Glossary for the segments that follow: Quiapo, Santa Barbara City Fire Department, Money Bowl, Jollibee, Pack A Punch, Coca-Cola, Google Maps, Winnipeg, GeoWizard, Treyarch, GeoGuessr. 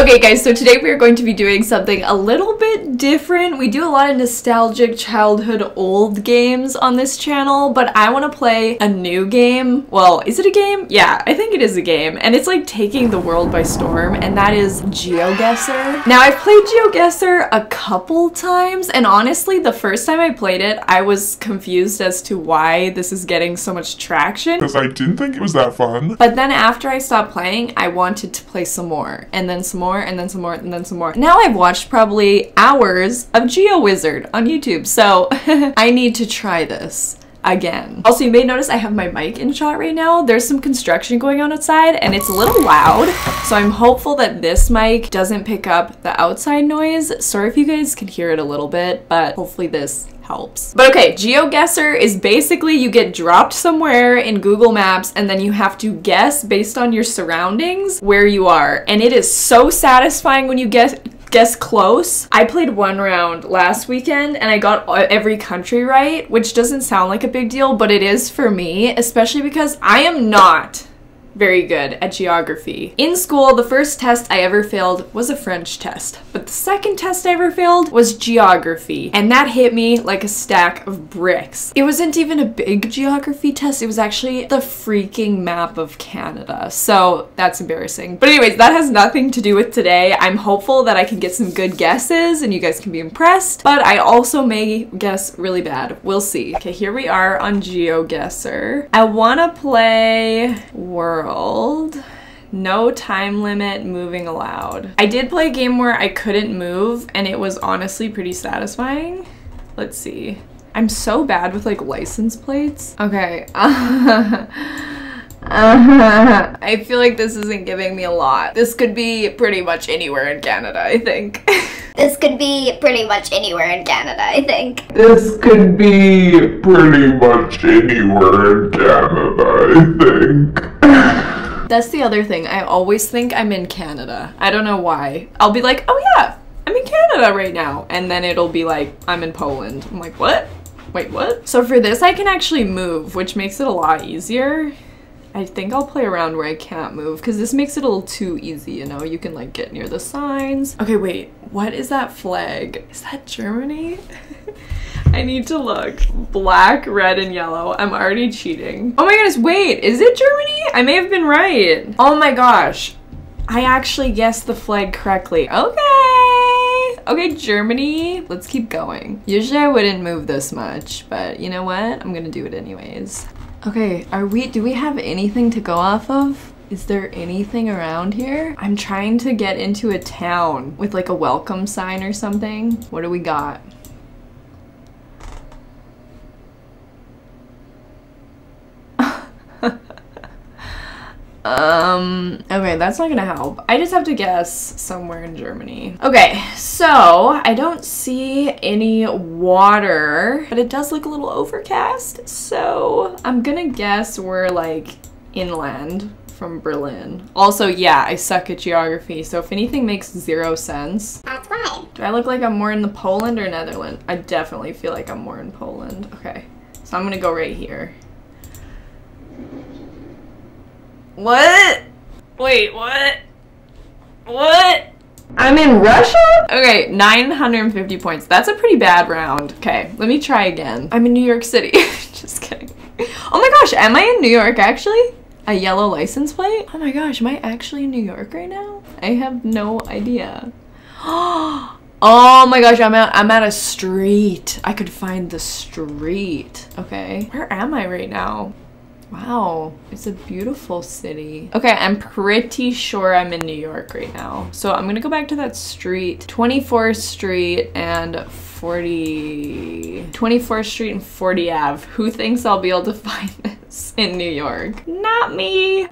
Okay guys, so today we are going to be doing something a little bit different. We do a lot of nostalgic childhood old games on this channel, but I want to play a new game. Well, is it a game? Yeah, I think it is a game. And it's like taking the world by storm, and that is GeoGuessr. Now, I've played GeoGuessr a couple times, and honestly, the first time I played it, I was confused as to why this is getting so much traction. Because I didn't think it was that fun. But then after I stopped playing, I wanted to play some more, and then some more, and then some more, and then some more. Now I've watched probably hours of GeoWizard on YouTube, so I need to try this again. Also, you may notice I have my mic in shot right now. There's some construction going on outside and it's a little loud, so I'm hopeful that this mic doesn't pick up the outside noise. Sorry if you guys can hear it a little bit, but hopefully this helps. But okay, GeoGuessr is basically you get dropped somewhere in Google Maps and then you have to guess based on your surroundings where you are. And it is so satisfying when you guess close. I played one round last weekend and I got every country right, which doesn't sound like a big deal, but it is for me, especially because I am not very good at geography. In school, the first test I ever failed was a French test, but the second test I ever failed was geography, and that hit me like a stack of bricks. It wasn't even a big geography test, it was actually the freaking map of Canada, so that's embarrassing. But anyways, that has nothing to do with today. I'm hopeful that I can get some good guesses and you guys can be impressed, but I also may guess really bad. We'll see. Okay, here we are on GeoGuessr. I wanna play World. No time limit, moving allowed. I did play a game where I couldn't move and it was honestly pretty satisfying. Let's see. I'm so bad with like license plates. Okay. I feel like this isn't giving me a lot. This could be pretty much anywhere in Canada, I think. This could be pretty much anywhere in Canada, I think. This could be pretty much anywhere in Canada, I think. That's the other thing. I always think I'm in Canada. I don't know why. I'll be like, oh yeah, I'm in Canada right now. And then it'll be like, I'm in Poland. I'm like, what? Wait, what? So for this, I can actually move, which makes it a lot easier. I think I'll play around where I can't move because this makes it a little too easy, you know? You can like get near the signs. Okay, wait, what is that flag? Is that Germany? I need to look. Black, red, and yellow. I'm already cheating. Oh my goodness, wait, is it Germany? I may have been right. Oh my gosh, I actually guessed the flag correctly. Okay, Germany. Let's keep going. Usually I wouldn't move this much, but you know what? I'm gonna do it anyways. Okay, do we have anything to go off of? Is there anything around here? I'm trying to get into a town with like a welcome sign or something. What do we got? Okay, that's not gonna help. I just have to guess somewhere in Germany. Okay, so I don't see any water, but it does look a little overcast, so I'm gonna guess we're like inland from Berlin. Also, yeah, I suck at geography, so if anything makes 0 sense. That's right. Do I look like I'm more in the Poland or Netherlands? I definitely feel like I'm more in Poland. Okay, so I'm gonna go right here. What? Wait, what? What? I'm in Russia? Okay, 950 points. That's a pretty bad round. Okay, let me try again. I'm in New York City. Just kidding. Oh my gosh, am I in New York actually? A yellow license plate? Oh my gosh, am I actually in New York right now? I have no idea. Oh my gosh, I'm at a street. I could find the street. Okay, where am I right now? Wow, it's a beautiful city. Okay, I'm pretty sure I'm in New York right now. So I'm gonna go back to that street, 24th Street and 24th Street and 40 Ave. Who thinks I'll be able to find this in New York? Not me.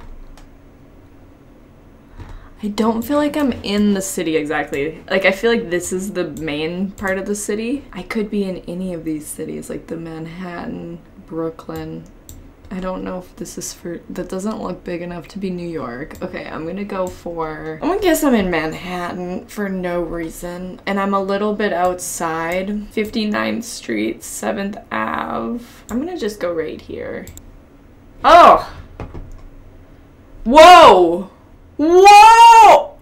I don't feel like I'm in the city exactly. Like, I feel like this is the main part of the city. I could be in any of these cities, like the Manhattan, Brooklyn. I don't know if this is for, that doesn't look big enough to be New York. Okay, I'm gonna go for, I'm gonna guess I'm in Manhattan for no reason. And I'm a little bit outside, 59th Street, 7th Ave. I'm gonna just go right here. Oh! Whoa! Whoa!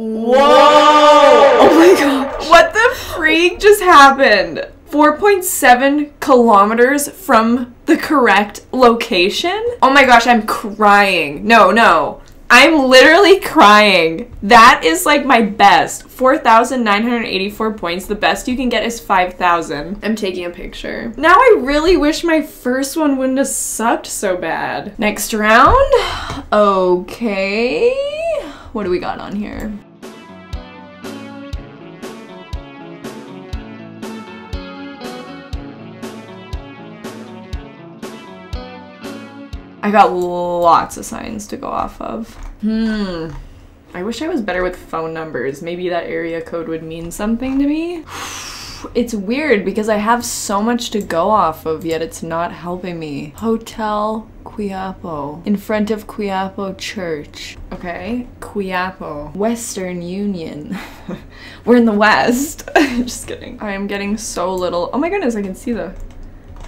Whoa! Oh my gosh. What the freak just happened? 4.7 kilometers from the correct location? Oh my gosh, I'm crying. No, no. I'm literally crying. That is like my best. 4,984 points. The best you can get is 5,000. I'm taking a picture. Now I really wish my first one wouldn't have sucked so bad. Next round. Okay. What do we got on here? I got lots of signs to go off of. I wish I was better with phone numbers. Maybe that area code would mean something to me. It's weird because I have so much to go off of, yet it's not helping me. Hotel Quiapo. In front of Quiapo Church. Okay. Quiapo. Western Union. We're in the West. Just kidding. I am getting so little. Oh my goodness, I can see the...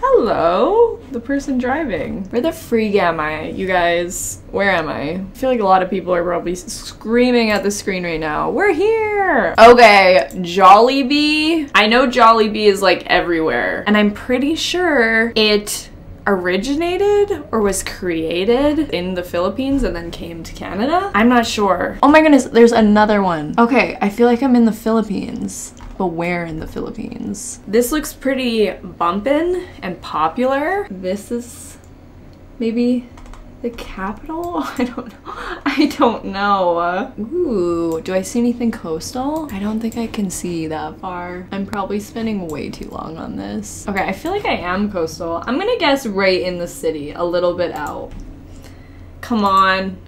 Hello, the person driving. Where the freak am I, you guys? Where am I? I feel like a lot of people are probably screaming at the screen right now. We're here! Okay, Jollibee. I know Jollibee is like everywhere, and I'm pretty sure it originated or was created in the Philippines and then came to Canada. I'm not sure. Oh my goodness, there's another one. Okay, I feel like I'm in the Philippines. But where in the Philippines? This looks pretty bumpin' and popular. This is maybe the capital? I don't know. I don't know. Ooh, do I see anything coastal? I don't think I can see that far. I'm probably spending way too long on this. Okay, I feel like I am coastal. I'm gonna guess right in the city, a little bit out. Come on.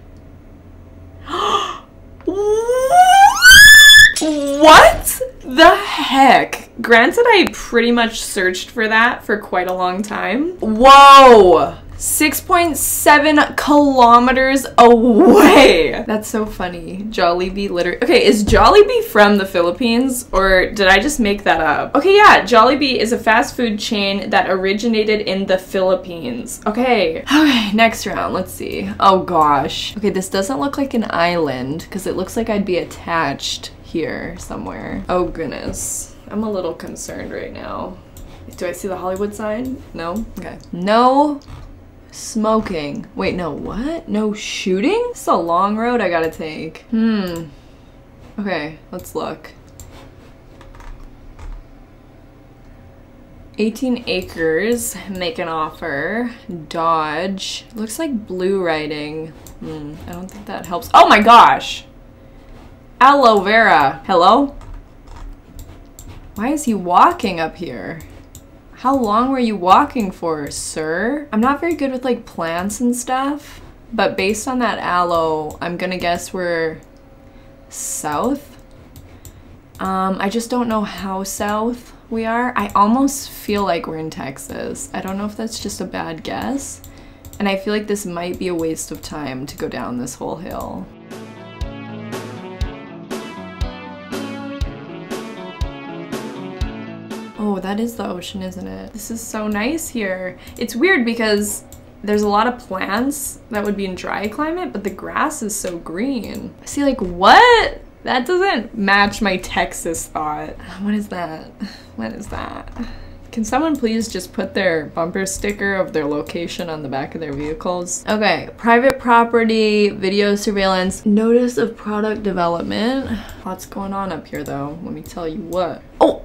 What the heck? Granted, I pretty much searched for that for quite a long time. Whoa! 6.7 kilometers away! That's so funny. Jollibee literally. Okay, is Jollibee from the Philippines or did I just make that up? Okay, yeah, Jollibee is a fast food chain that originated in the Philippines. Okay. Okay, next round. Let's see. Oh gosh. Okay, this doesn't look like an island because it looks like I'd be attached here somewhere. Oh goodness. I'm a little concerned right now. Do I see the Hollywood sign? No? Okay. No smoking. Wait, no what? No shooting? It's a long road I gotta take. Okay, let's look. 18 acres, make an offer, Dodge. Looks like Blue Riding. I don't think that helps. Oh my gosh! Aloe vera. Hello? Why is he walking up here? How long were you walking for, sir? I'm not very good with like plants and stuff, but based on that aloe, I'm gonna guess we're south. I just don't know how south we are. I almost feel like we're in Texas. I don't know if that's just a bad guess, and I feel like this might be a waste of time to go down this whole hill. Oh, that is the ocean, isn't it? This is so nice here. It's weird because there's a lot of plants that would be in dry climate, but the grass is so green. See, like, what? That doesn't match my Texas thought. What is that? What is that? Can someone please just put their bumper sticker of their location on the back of their vehicles? Okay, private property, video surveillance, notice of product development. Lots going on up here though, let me tell you what. Oh!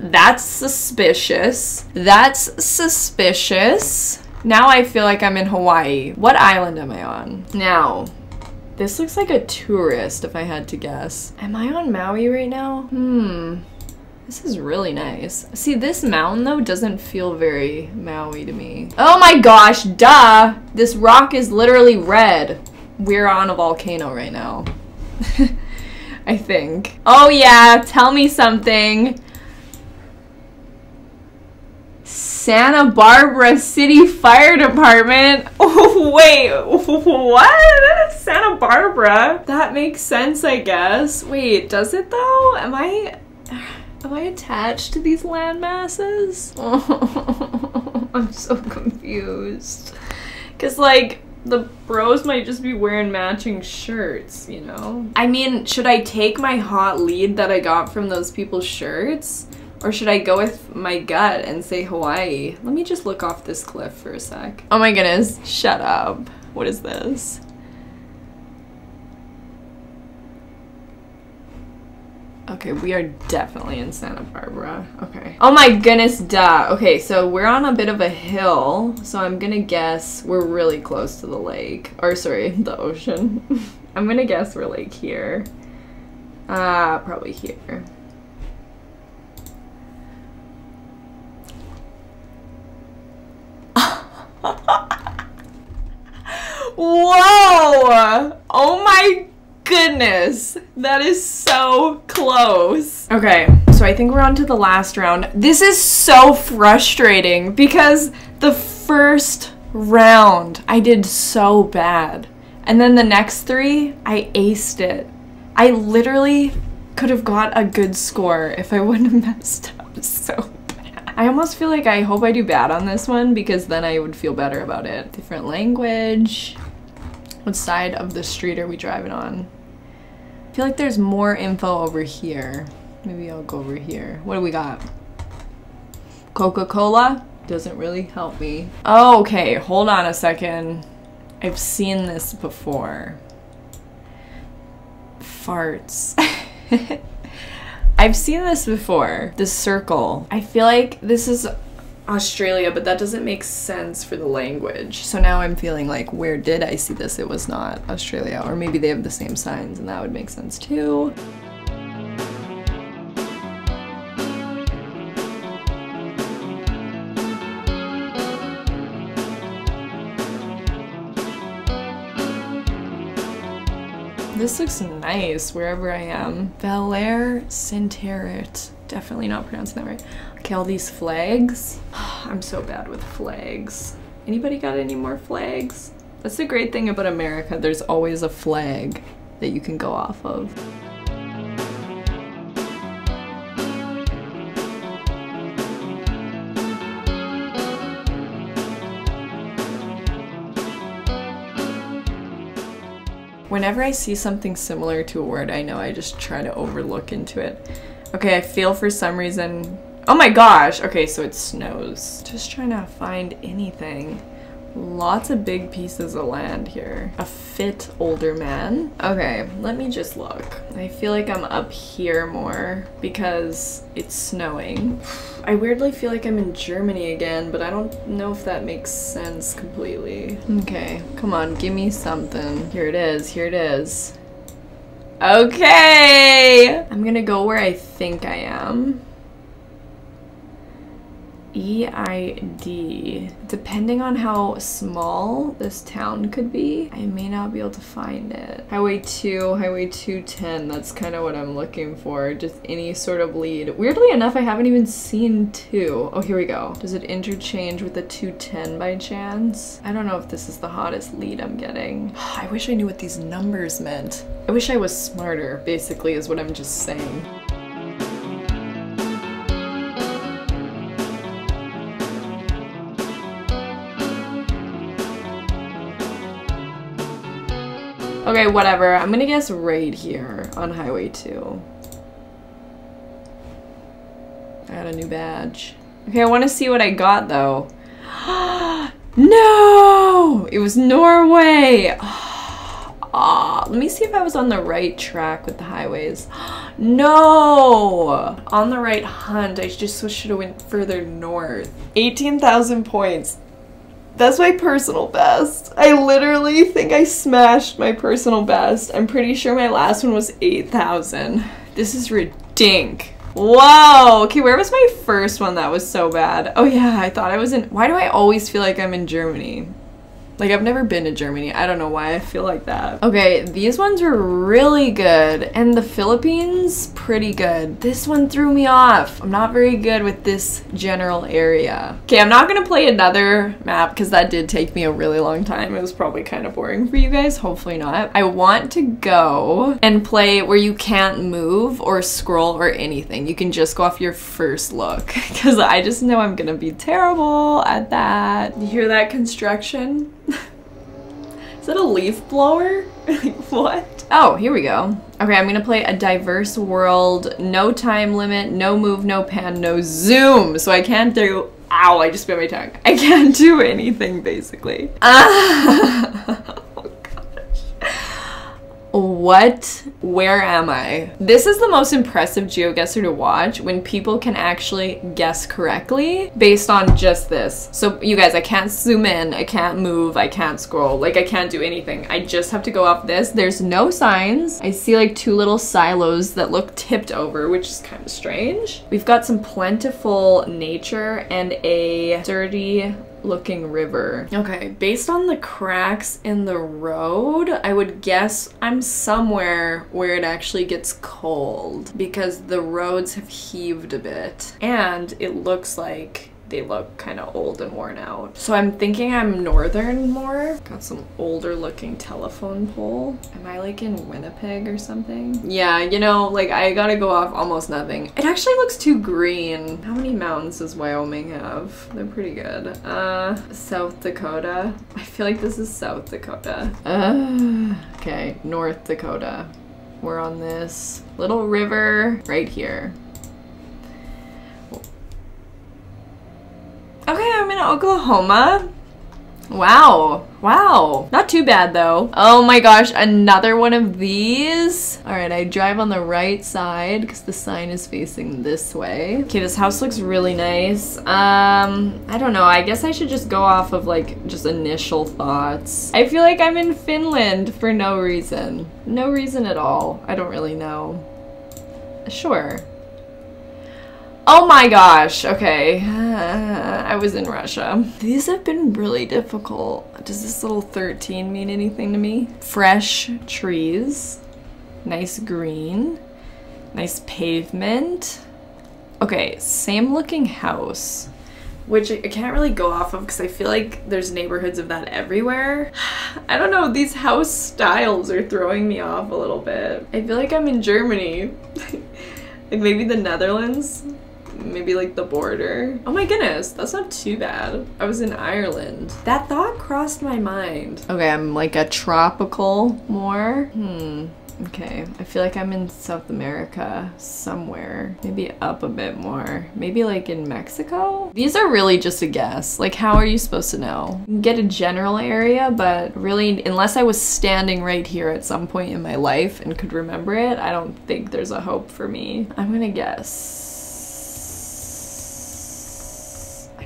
That's suspicious. That's suspicious. Now I feel like I'm in Hawaii. What island am I on? Now, this looks like a tourist if I had to guess. Am I on Maui right now? This is really nice. See, this mountain though doesn't feel very Maui to me. Oh my gosh, duh! This rock is literally red. We're on a volcano right now. I think. Oh yeah, tell me something. Santa Barbara City Fire Department? Oh, wait, what? Santa Barbara? That makes sense, I guess. Wait, does it though? Am I attached to these land masses? Oh, I'm so confused. Cause like, the bros might just be wearing matching shirts, you know? I mean, should I take my hot lead that I got from those people's shirts? Or should I go with my gut and say Hawaii? Let me just look off this cliff for a sec. Oh my goodness, shut up. What is this? Okay, we are definitely in Santa Barbara. Okay. Oh my goodness, duh. Okay, so we're on a bit of a hill, so I'm gonna guess we're really close to the lake. Or sorry, the ocean. I'm gonna guess we're like here. Probably here. Whoa! Oh my goodness, that is so close. Okay, so I think we're on to the last round. This is so frustrating because the first round I did so bad. And then the next three, I aced it. I literally could have got a good score if I wouldn't have messed up so bad. I almost feel like I hope I do bad on this one because then I would feel better about it. Different language. What side of the street are we driving on? I feel like there's more info over here. Maybe I'll go over here. What do we got? Coca-Cola? Doesn't really help me. Oh, okay, hold on a second. I've seen this before. Farts. I've seen this before. The circle. I feel like this is Australia, but that doesn't make sense for the language. So now I'm feeling like, where did I see this? It was not Australia, or maybe they have the same signs and that would make sense too. This looks nice wherever I am. Belair Sinteret. Definitely not pronouncing that right. Okay, all these flags. I'm so bad with flags. Anybody got any more flags? That's the great thing about America. There's always a flag that you can go off of. Whenever I see something similar to a word I know, I just try to overlook into it. Okay, I feel for some reason, oh my gosh, okay, so it snows. Just trying to find anything. Lots of big pieces of land here. A fit older man. Okay, let me just look. I feel like I'm up here more because it's snowing. I weirdly feel like I'm in Germany again, but I don't know if that makes sense completely. Okay, come on, give me something. Here it is, here it is. Okay! I'm gonna go where I think I am. E-I-D. Depending on how small this town could be, I may not be able to find it. Highway 2, Highway 210, that's kind of what I'm looking for. Just any sort of lead. Weirdly enough, I haven't even seen 2. Oh, here we go. Does it interchange with the 210 by chance? I don't know if this is the hottest lead I'm getting. I wish I knew what these numbers meant. I wish I was smarter, basically, is what I'm just saying. Okay, whatever. I'm gonna guess right here on Highway 2. I got a new badge. Okay, I want to see what I got, though. No! It was Norway! Oh, let me see if I was on the right track with the highways. No! On the right hunt. I just should have went further north. 18,000 points. That's my personal best. I literally think I smashed my personal best. I'm pretty sure my last one was 8,000. This is ridink. Whoa! Okay, where was my first one that was so bad? Oh yeah, I thought I was in... Why do I always feel like I'm in Germany? Like, I've never been to Germany. I don't know why I feel like that. Okay, these ones were really good. And the Philippines, pretty good. This one threw me off. I'm not very good with this general area. Okay, I'm not gonna play another map because that did take me a really long time. It was probably kind of boring for you guys. Hopefully not. I want to go and play where you can't move or scroll or anything. You can just go off your first look because I just know I'm gonna be terrible at that. You hear that construction? Is that a leaf blower? Like, what? Oh, here we go. Okay, I'm gonna play a diverse world, no time limit, no move, no pan, no zoom. So I can't do, ow, I just bit my tongue. I can't do anything, basically. What? Where am I? This is the most impressive GeoGuessr to watch, when people can actually guess correctly based on just this. So you guys, I can't zoom in, I can't move, I can't scroll, like I can't do anything. I just have to go off this. There's no signs. I see like two little silos that look tipped over, which is kind of strange. We've got some plentiful nature and a dirty looking river. Okay, based on the cracks in the road, I would guess I'm somewhere where it actually gets cold because the roads have heaved a bit and it looks like they look kind of old and worn out. So I'm thinking I'm northern more. Got some older looking telephone pole. Am I like in Winnipeg or something? Yeah, you know, like I gotta go off almost nothing. It actually looks too green. How many mountains does Wyoming have? They're pretty good. South Dakota. I feel like this is South Dakota. Okay, North Dakota. We're on this little river right here. Okay, I'm in Oklahoma. Wow. Wow. Not too bad though. Oh my gosh, another one of these. All right, I drive on the right side because the sign is facing this way. Okay, this house looks really nice. I don't know. I guess I should just go off of like just initial thoughts. I feel like I'm in Finland for no reason. No reason at all. I don't really know. Sure. Oh my gosh, okay, I was in Russia. These have been really difficult. Does this little 13 mean anything to me? Fresh trees, nice green, nice pavement. Okay, same looking house, which I can't really go off of because I feel like there's neighborhoods of that everywhere. I don't know, these house styles are throwing me off a little bit. I feel like I'm in Germany. Like maybe the Netherlands? Maybe like the border. Oh my goodness, that's not too bad. I was in Ireland. That thought crossed my mind. Okay, I'm like a tropical more. Okay, I feel like I'm in South America somewhere. Maybe up a bit more. Maybe like in Mexico? These are really just a guess. Like, how are you supposed to know? You can get a general area, but really, unless I was standing right here at some point in my life and could remember it, I don't think there's a hope for me. I'm gonna guess...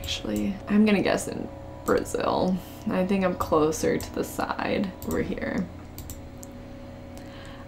Actually, I'm gonna guess in Brazil. I think I'm closer to the side over here.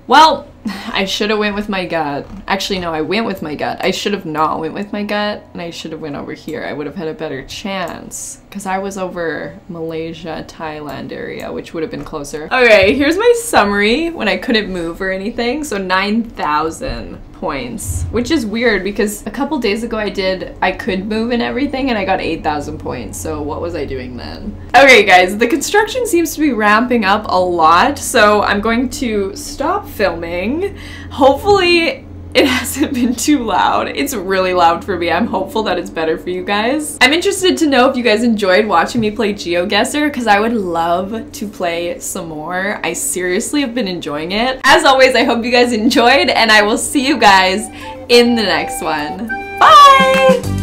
Well, I should have went with my gut. Actually, no, I went with my gut. I should have not went with my gut, and I should have went over here. I would have had a better chance, because I was over Malaysia, Thailand area, which would have been closer. Okay, here's my summary when I couldn't move or anything. So 9,000 points, which is weird, because a couple days ago I could move and everything, and I got 8,000 points. So what was I doing then? Okay, guys, the construction seems to be ramping up a lot, so I'm going to stop filming. Hopefully it hasn't been too loud. It's really loud for me. I'm hopeful that it's better for you guys. I'm interested to know if you guys enjoyed watching me play GeoGuessr, because I would love to play some more. I seriously have been enjoying it. As always, I hope you guys enjoyed, and I will see you guys in the next one. Bye!